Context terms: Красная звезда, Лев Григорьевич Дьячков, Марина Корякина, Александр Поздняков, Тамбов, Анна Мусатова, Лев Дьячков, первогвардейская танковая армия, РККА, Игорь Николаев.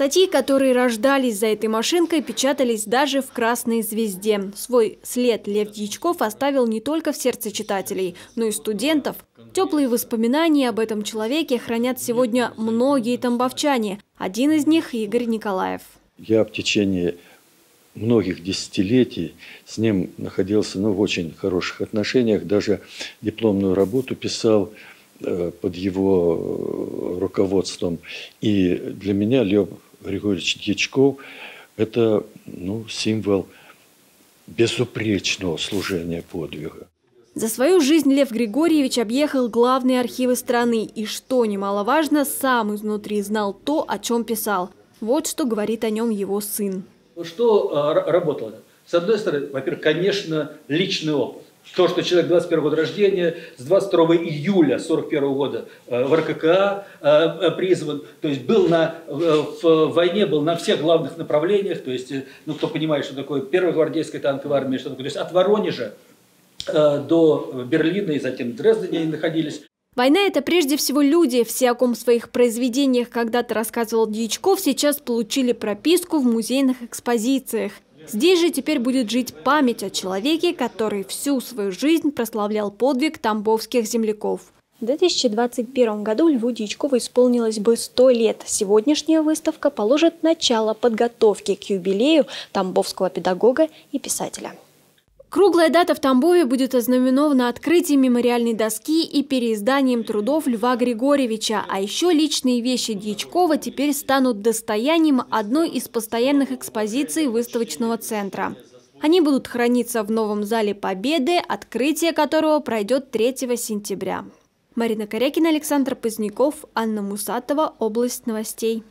Статьи, которые рождались за этой машинкой, печатались даже в «Красной звезде». Свой след Лев Дьячков оставил не только в сердце читателей, но и студентов. Теплые воспоминания об этом человеке хранят сегодня многие тамбовчане. Один из них – Игорь Николаев. Я в течение многих десятилетий с ним находился в очень хороших отношениях. Даже дипломную работу писал под его руководством. И для меня Лев Григорьевич Дьячков – это символ безупречного служения подвига. За свою жизнь Лев Григорьевич объехал главные архивы страны и, что немаловажно, сам изнутри знал то, о чем писал. Вот что говорит о нем его сын. Что работало? С одной стороны, во-первых, конечно, личный опыт. То, что человек 21 года рождения, с 22 июля 1941 года в РККА призван, то есть был в войне, был на всех главных направлениях, то есть, кто понимает, что такое первогвардейская танковая армия, что такое, то есть от Воронежа до Берлина и затем в Дрездене они находились. Война – это прежде всего люди. Все, о ком в своих произведениях когда-то рассказывал Дьячков, сейчас получили прописку в музейных экспозициях. Здесь же теперь будет жить память о человеке, который всю свою жизнь прославлял подвиг тамбовских земляков. В 2021 году Льву Дьячкову исполнилось бы 100 лет. Сегодняшняя выставка положит начало подготовке к юбилею тамбовского педагога и писателя. Круглая дата в Тамбове будет ознаменована открытием мемориальной доски и переизданием трудов Льва Григорьевича. А еще личные вещи Дьячкова теперь станут достоянием одной из постоянных экспозиций выставочного центра. Они будут храниться в новом зале Победы, открытие которого пройдет 3 сентября. Марина Корякина, Александр Поздняков, Анна Мусатова, область новостей.